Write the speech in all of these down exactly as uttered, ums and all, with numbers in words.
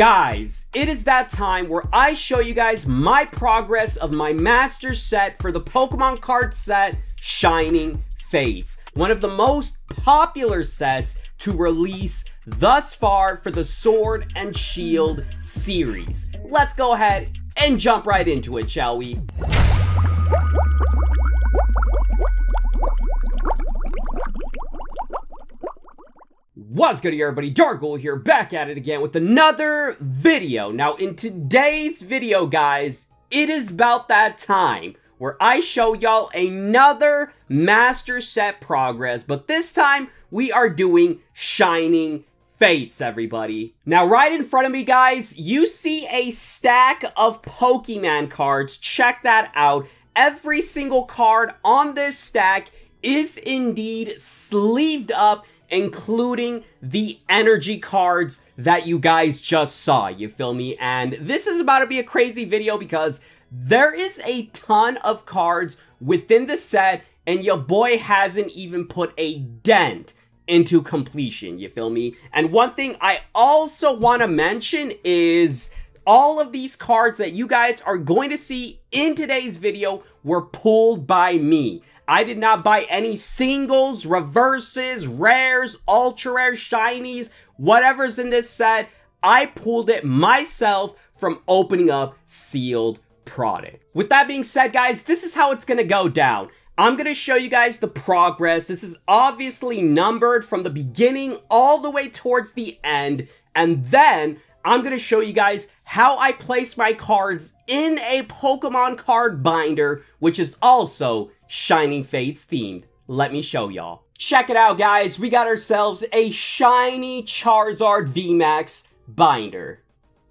Guys, it is that time where I show you guys my progress of my master set for the Pokemon card set Shining Fates, one of the most popular sets to release thus far for the Sword and Shield series. Let's go ahead and jump right into it, shall we? What's good, everybody? Ghoul here, back at it again with another video. Now, in today's video, guys, it is about that time where I show y'all another master set progress, but this time we are doing Shining Fates, everybody. Now, right in front of me, guys, you see a stack of Pokemon cards. Check that out. Every single card on this stack is indeed sleeved up, including the energy cards that you guys just saw, you feel me? And this is about to be a crazy video because there is a ton of cards within the set and your boy hasn't even put a dent into completion, you feel me? And one thing I also want to mention is all of these cards that you guys are going to see in today's video were pulled by me. I did not buy any singles, reverses, rares, ultra rares, shinies, whatever's in this set. I pulled it myself from opening up sealed product. With that being said, guys, this is how it's gonna go down. I'm gonna show you guys the progress. This is obviously numbered from the beginning all the way towards the end, and then I'm gonna show you guys how I place my cards in a Pokemon card binder, which is also Shining Fates themed. Let me show y'all. Check it out, guys. We got ourselves a shiny Charizard V MAX binder.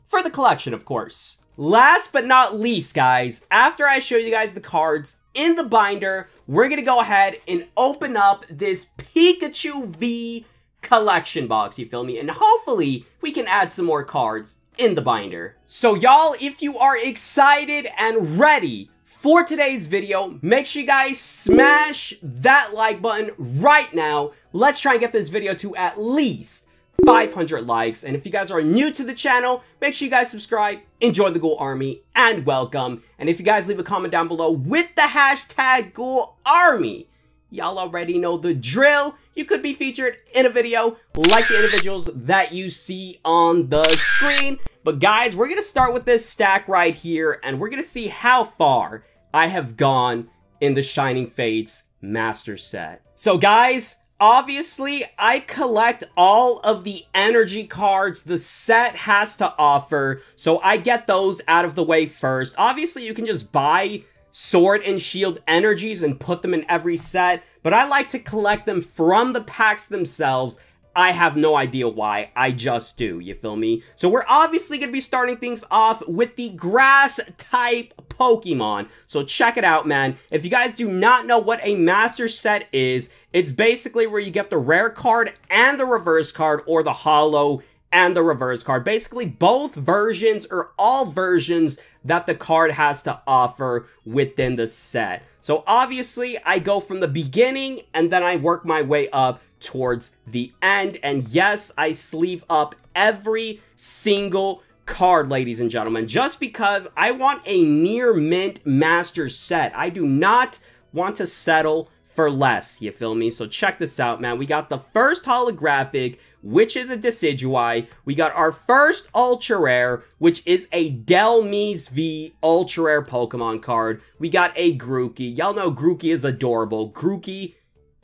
For the collection, of course. Last but not least, guys, after I show you guys the cards in the binder, we're gonna go ahead and open up this Pikachu V collection box, you feel me? And hopefully we can add some more cards in the binder. So y'all, if you are excited and ready for today's video, make sure you guys smash that like button right now. Let's try and get this video to at least five hundred likes. And if you guys are new to the channel, make sure you guys subscribe, enjoy the Ghoul Army, and welcome. And if you guys leave a comment down below with the hashtag Ghoul Army, y'all already know the drill. You could be featured in a video like the individuals that you see on the screen. But guys, we're going to start with this stack right here, and we're going to see how far I have gone in the Shining Fates master set. So guys, obviously I collect all of the energy cards the set has to offer, so I get those out of the way first. Obviously you can just buy Sword and Shield energies and put them in every set, but I like to collect them from the packs themselves. I have no idea why, I just do, you feel me? So we're obviously going to be starting things off with the grass type Pokemon. So check it out, man. If you guys do not know what a master set is, it's basically where you get the rare card and the reverse card, or the holo and the reverse card. Basically both versions, or all versions, that the card has to offer within the set. So obviously I go from the beginning and then I work my way up towards the end. And yes, I sleeve up every single card, ladies and gentlemen, just because I want a near mint master set. I do not want to settle for less, you feel me? So check this out, man. We got the first holographic, which is a Decidueye. We got our first ultra rare, which is a Delmise V ultra rare Pokemon card. We got a Grookey. Y'all know Grookey is adorable. Grookey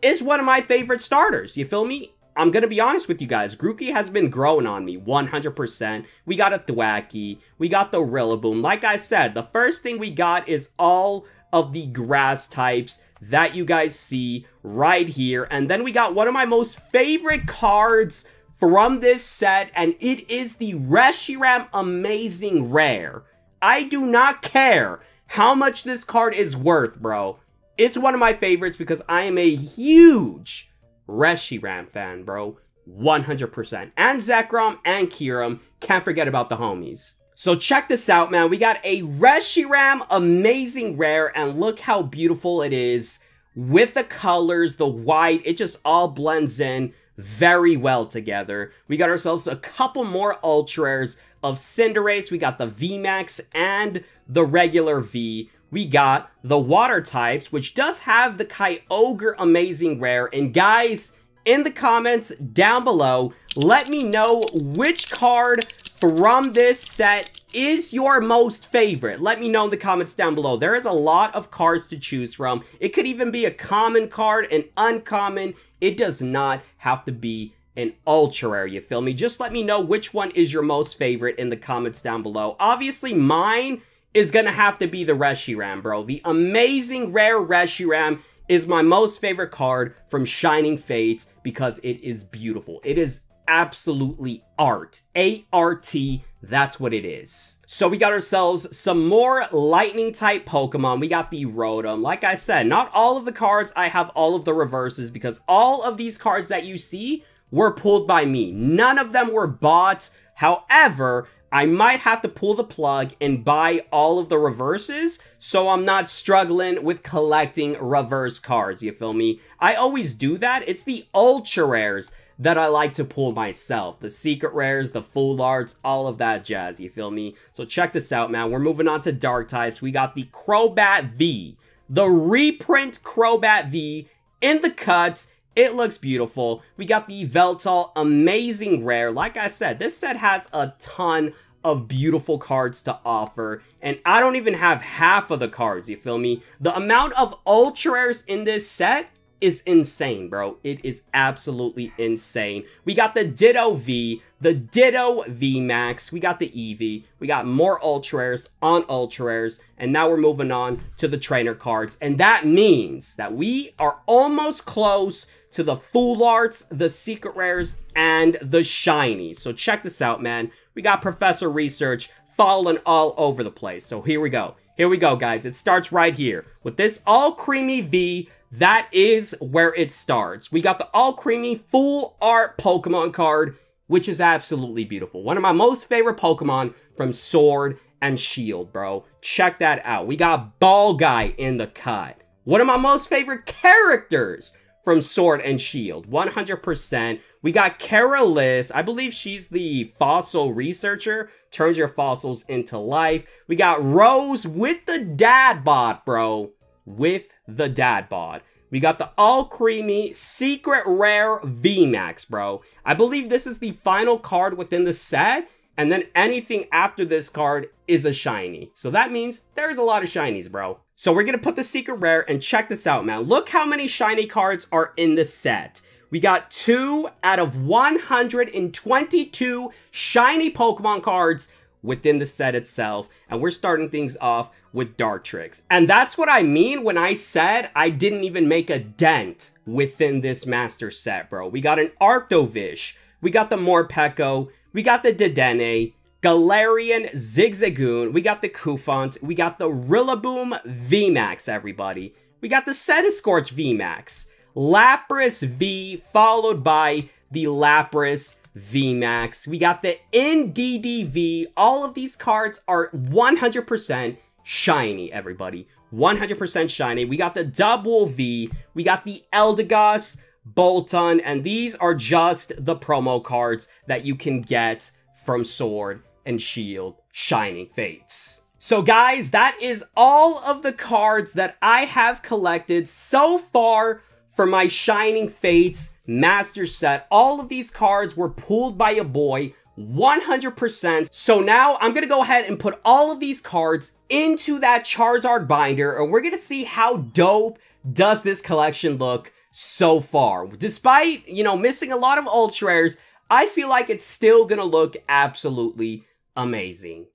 is one of my favorite starters, you feel me? I'm gonna be honest with you guys, Grookey has been growing on me one hundred percent. We got a Thwackey, we got the Rillaboom. Like I said, the first thing we got is all of the grass types that you guys see right here. And then we got one of my most favorite cards from this set, and it is the Reshiram Amazing Rare. I do not care how much this card is worth, bro. It's one of my favorites because I am a huge Reshiram fan, bro. one hundred percent. And Zekrom and Kyurem. Can't forget about the homies. So check this out, man. We got a Reshiram Amazing Rare, and look how beautiful it is with the colors, the white. It just all blends in. very well together. We got ourselves a couple more ultra rares of Cinderace. We got the V MAX and the regular V. We got the water types, which does have the Kyogre amazing rare. And guys, in the comments down below, let me know which card from this set is your most favorite. Let me know in the comments down below. There is a lot of cards to choose from. It could even be a common card, an uncommon. It does not have to be an ultra rare, you feel me? Just let me know which one is your most favorite in the comments down below. Obviously, mine is gonna have to be the Reshiram, bro. The amazing rare Reshiram is my most favorite card from Shining Fates because it is beautiful. It is absolutely art. A R T, that's what it is. So we got ourselves some more lightning type Pokemon. We got the Rotom. Like I said, not all of the cards, I have all of the reverses because all of these cards that you see were pulled by me. None of them were bought. However, I might have to pull the plug and buy all of the reverses so I'm not struggling with collecting reverse cards, you feel me? I always do that. It's the ultra rares that I like to pull myself. The secret rares, the full arts, all of that jazz, you feel me? So check this out, man. We're moving on to dark types. We got the Crowbat V, the reprint Crowbat V in the cuts. It looks beautiful. We got the Veltal amazing rare. Like I said, this set has a ton of beautiful cards to offer, and I don't even have half of the cards, you feel me? The amount of ultra rares in this set is insane, bro. It is absolutely insane. We got the Ditto V, the Ditto V MAX, we got the Eevee, we got more ultra rares on ultra rares, and now we're moving on to the trainer cards, and that means that we are almost close to the full arts, the secret rares, and the shinies. So check this out, man. We got Professor Research falling all over the place. So here we go. Here we go, guys. It starts right here with this Alcremie V. That is where it starts. We got the Alcremie full art Pokemon card, which is absolutely beautiful. One of my most favorite Pokemon from Sword and Shield, bro. Check that out. We got Ball Guy in the cut. One of my most favorite characters from Sword and Shield, one hundred percent. We got Carolis. I believe she's the fossil researcher. Turns your fossils into life. We got Rose with the dad bod, bro. With the dad bod. We got the Alcremie secret rare V MAX, bro. I believe this is the final card within the set, and then anything after this card is a shiny. So that means there's a lot of shinies, bro. So we're gonna put the secret rare, and check this out, man. Look how many shiny cards are in the set. We got two out of one hundred twenty-two shiny Pokemon cards within the set itself, and we're starting things off with Dartrix. And that's what I mean when I said I didn't even make a dent within this master set, bro. We got an Arctovish, we got the Morpeko, we got the Dedene, Galarian Zigzagoon, we got the Kufant, we got the Rillaboom V MAX, everybody. We got the Sediscorch V MAX, Lapras V, followed by the Lapras V MAX. We got the N D D V. All of these cards are one hundred percent shiny, everybody. one hundred percent shiny. We got the Double V. We got the Eldegoss, Bolton, and these are just the promo cards that you can get from Sword and Shield Shining Fates. So guys, that is all of the cards that I have collected so far for my Shining Fates master set. All of these cards were pulled by a boy, one hundred percent. So now I'm gonna go ahead and put all of these cards into that Charizard binder, and we're gonna see how dope does this collection look so far. Despite, you know, missing a lot of ultra rares, I feel like it's still gonna look absolutely amazing.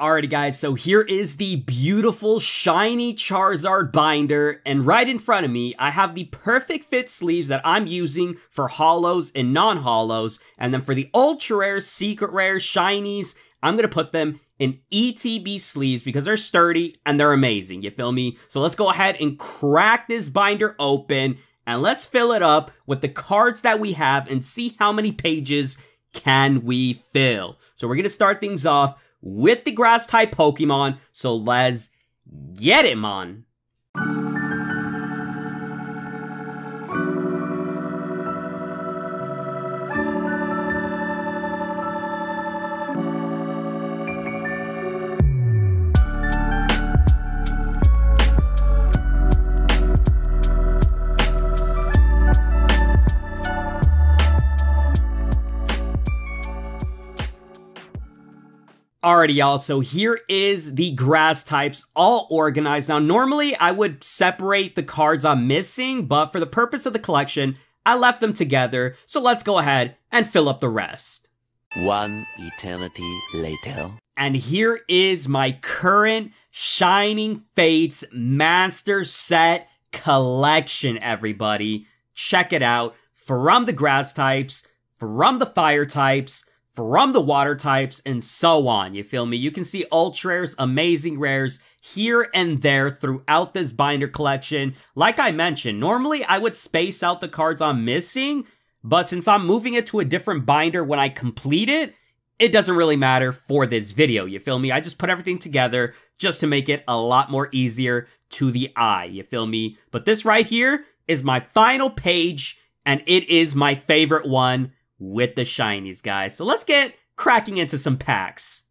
Alrighty guys, so here is the beautiful shiny Charizard binder, and right in front of me I have the perfect fit sleeves that I'm using for holos and non-holos, and then for the ultra rares, secret rares, shinies, I'm gonna put them in E T B sleeves because they're sturdy and they're amazing, you feel me? So let's go ahead and crack this binder open and let's fill it up with the cards that we have and see how many pages can we fill. So we're gonna start things off with the grass type Pokemon, so let's get it, man. Alrighty, y'all, so here is the grass types all organized. Now, normally I would separate the cards I'm missing, but for the purpose of the collection, I left them together. So let's go ahead and fill up the rest. One eternity later. And here is my current Shining Fates Master Set collection, everybody. Check it out. From the grass types, from the fire types, from the water types, and so on, you feel me? You can see ultra rares, amazing rares here and there throughout this binder collection. Like I mentioned, normally I would space out the cards I'm missing, but since I'm moving it to a different binder when I complete it, it doesn't really matter for this video, you feel me? I just put everything together just to make it a lot more easier to the eye, you feel me? But this right here is my final page, and it is my favorite one with the shinies, guys. So let's get cracking into some packs.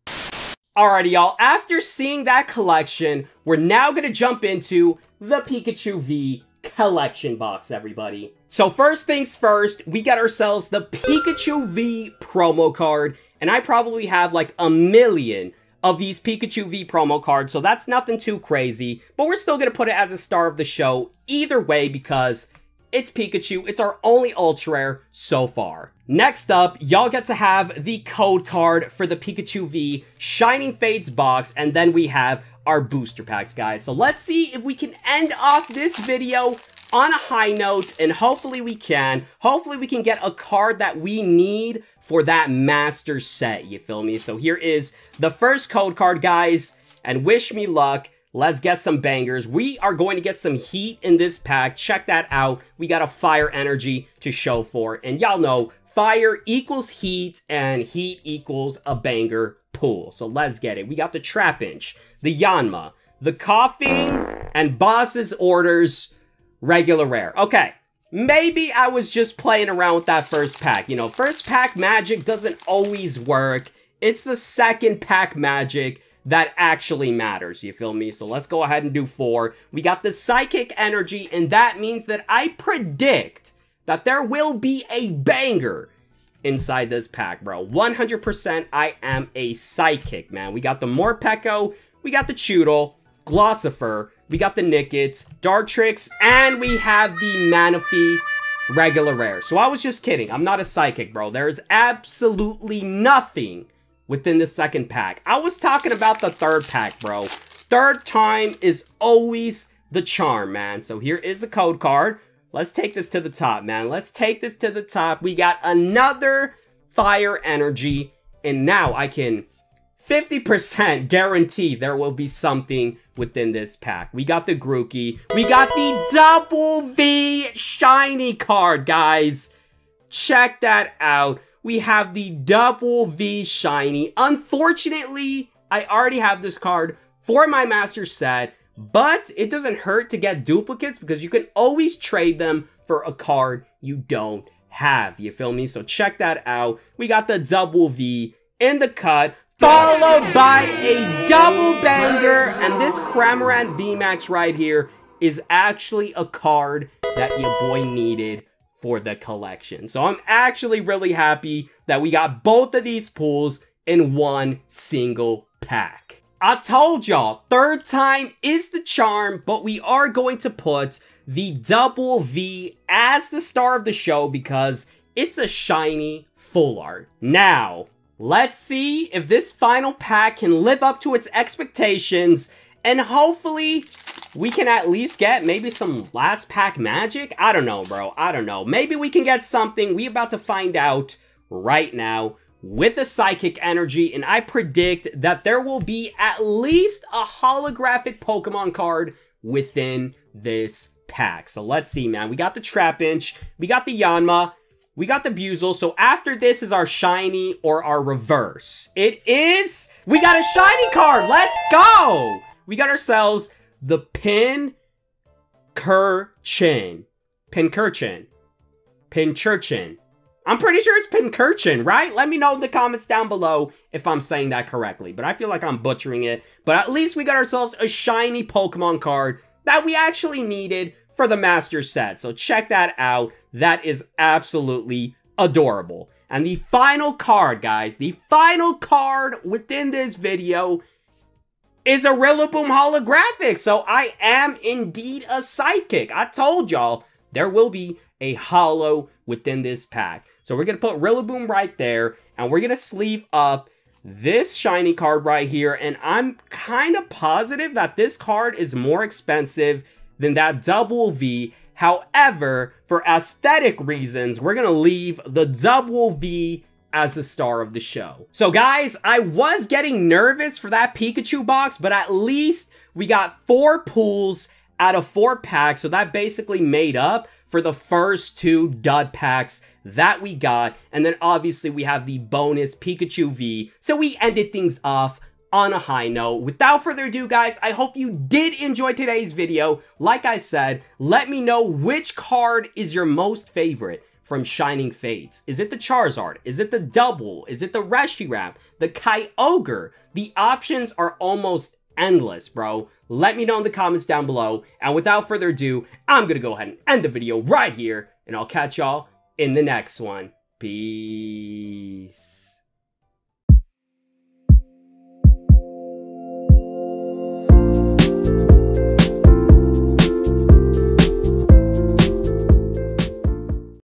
Alrighty, y'all, after seeing that collection, we're now gonna jump into the Pikachu V collection box, everybody. So first things first, we got ourselves the Pikachu V promo card, and I probably have like a million of these Pikachu V promo cards, so that's nothing too crazy, but we're still gonna put it as a star of the show either way because it's Pikachu. It's our only ultra rare so far. Next up, y'all get to have the code card for the Pikachu V Shining Fates box, and then we have our booster packs, guys. So let's see if we can end off this video on a high note, and hopefully we can. Hopefully we can get a card that we need for that master set, you feel me? So here is the first code card, guys, and wish me luck. Let's get some bangers. We are going to get some heat in this pack. Check that out. We got a fire energy to show for it. And y'all know fire equals heat and heat equals a banger pool. So let's get it. We got the Trapinch, the Yanma, the Coughing, and Boss's Orders regular rare. Okay, maybe I was just playing around with that first pack. You know, first pack magic doesn't always work. It's the second pack magic that actually matters, you feel me? So let's go ahead and do four. We got the psychic energy, and that means that I predict that there will be a banger inside this pack, bro. one hundred percent I am a psychic, man. We got the Morpeko, we got the Choodle, Glossifer, we got the Nickit, Dartrix, and we have the Manaphy regular rare. So I was just kidding. I'm not a psychic, bro. There is absolutely nothing within the second pack. I was talking about the third pack, bro. Third time is always the charm, man. So here is the code card. Let's take this to the top, man. Let's take this to the top. We got another fire energy, and now I can fifty percent guarantee there will be something within this pack. We got the Grookey. We got the Double V shiny card, guys. Check that out. We have the Double V shiny. Unfortunately, I already have this card for my master set, but it doesn't hurt to get duplicates because you can always trade them for a card you don't have. You feel me? So check that out. We got the Double V in the cut, followed by a double banger. And this Crowbat V max right here is actually a card that your boy needed for the collection. So I'm actually really happy that we got both of these pools in one single pack. I told y'all, third time is the charm, but we are going to put the Double V as the star of the show because it's a shiny full art. Now, let's see if this final pack can live up to its expectations, and hopefully we can at least get maybe some last pack magic. I don't know, bro. I don't know. Maybe we can get something. We about to find out right now with a psychic energy. And I predict that there will be at least a holographic Pokemon card within this pack. So let's see, man. We got the Trapinch. We got the Yanma. We got the Buzel. So after this is our shiny or our reverse. It is. We got a shiny card. Let's go. We got ourselves the Pincurchin. Pincurchin. Pincurchin. I'm pretty sure it's Pincurchin, right? Let me know in the comments down below if I'm saying that correctly, but I feel like I'm butchering it. But at least we got ourselves a shiny Pokemon card that we actually needed for the Master Set. So check that out. That is absolutely adorable. And the final card, guys, the final card within this video is a Rillaboom holographic. So I am indeed a psychic. I told y'all there will be a holo within this pack. So we're going to put Rillaboom right there, and we're going to sleeve up this shiny card right here. And I'm kind of positive that this card is more expensive than that double V. However, for aesthetic reasons, we're going to leave the double V as the star of the show. So guys, I was getting nervous for that Pikachu box, but at least we got four pulls out of four packs. So that basically made up for the first two dud packs that we got. And then obviously we have the bonus Pikachu V. So we ended things off on a high note. Without further ado, guys, I hope you did enjoy today's video. Like I said, let me know which card is your most favorite from Shining Fates. Is it the Charizard? Is it the Double? Is it the Reshiram? The Kyogre? The options are almost endless, bro. Let me know in the comments down below. And without further ado, I'm gonna go ahead and end the video right here, and I'll catch y'all in the next one. Peace.